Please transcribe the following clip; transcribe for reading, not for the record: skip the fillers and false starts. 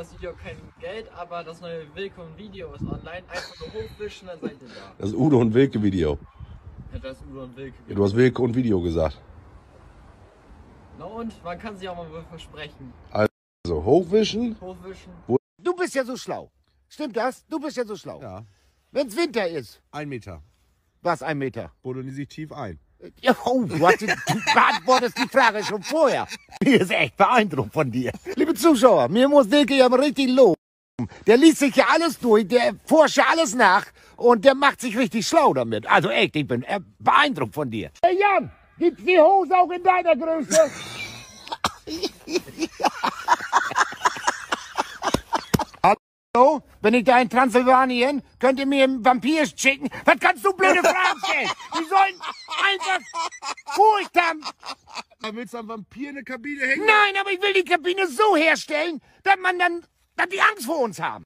das Video kein Geld, aber das neue Wilke und Video ist online. Einfach nur hochwischen, dann seid ihr da. Das ist Udo und Wilke Video. Ja, das ist Udo und Wilke. Ja, du hast Wilke und Video gesagt. Na und? Man kann sich auch mal wohl versprechen. Also hochwischen. Hochwischen. Du bist ja so schlau. Stimmt das? Du bist ja so schlau. Ja. Wenn es Winter ist. 1 Meter. Was, 1 Meter? Buddeln sich tief ein. Ja, oh, du beantwortest die Frage schon vorher. Mir ist echt beeindruckt von dir. Liebe Zuschauer, mir muss Wilke ja richtig loben. Der liest sich ja alles durch, der forscht ja alles nach und der macht sich richtig schlau damit. Also echt, ich bin beeindruckt von dir. Hey Jan, gibt's die Hose auch in deiner Größe? Hallo, bin ich da in Transylvanien? Könnt ihr mir einen Vampir schicken? Was kannst du blöde Fragen stellen? Die sollen einfach Furcht haben. Willst du am Vampir eine Kabine hängen? Nein, aber ich will die Kabine so herstellen, dass man dann, dass die Angst vor uns haben.